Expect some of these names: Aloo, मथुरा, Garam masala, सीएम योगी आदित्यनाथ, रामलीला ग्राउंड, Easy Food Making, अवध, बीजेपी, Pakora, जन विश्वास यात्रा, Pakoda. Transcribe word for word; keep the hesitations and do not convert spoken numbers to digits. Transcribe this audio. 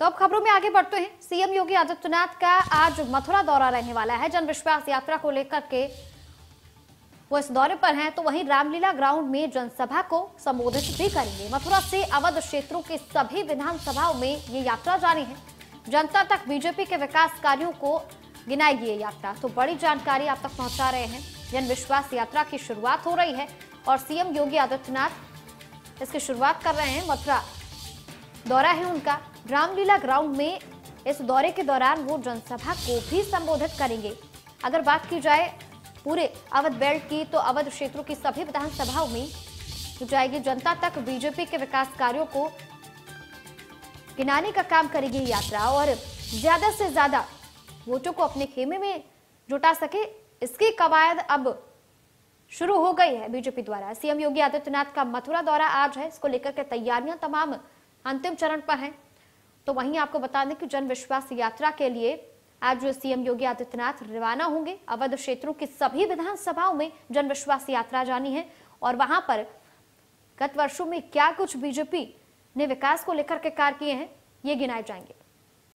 तो अब खबरों में आगे बढ़ते हैं। सीएम योगी आदित्यनाथ का आज मथुरा दौरा रहने वाला है। जन विश्वास यात्रा को लेकर के वो इस दौरे पर हैं, तो वहीं रामलीला ग्राउंड में जनसभा को संबोधित भी करेंगे। मथुरा से अवध क्षेत्रों के सभी विधानसभाओं में ये यात्रा जारी है। जनता तक बीजेपी के विकास कार्यों को गिनाएगी ये यात्रा। तो बड़ी जानकारी आप तक पहुंचा रहे हैं। जन विश्वास यात्रा की शुरुआत हो रही है और सीएम योगी आदित्यनाथ इसकी शुरुआत कर रहे हैं। मथुरा दौरा है उनका। रामलीला ग्राउंड में इस दौरे के दौरान वो जनसभा को भी संबोधित करेंगे। अगर बात की जाए पूरे अवध बेल्ट की, तो अवध क्षेत्रों की सभी विधानसभाओं में जाएगी। जनता तक बीजेपी के विकास कार्यों को गिनाने का काम करेगी यात्रा और ज्यादा से ज्यादा वोटों को अपने खेमे में जुटा सके, इसकी कवायद अब शुरू हो गई है बीजेपी द्वारा। सीएम योगी आदित्यनाथ का मथुरा दौरा आज है, इसको लेकर के तैयारियां तमाम अंतिम चरण पर है। तो वहीं आपको बता दें कि जन विश्वास यात्रा के लिए आज जो सीएम योगी आदित्यनाथ रवाना होंगे। अवध क्षेत्रों की सभी विधानसभाओं में जन विश्वास यात्रा जानी है और वहां पर गत वर्षों में क्या कुछ बीजेपी ने विकास को लेकर के कार्य किए हैं, ये गिनाए जाएंगे।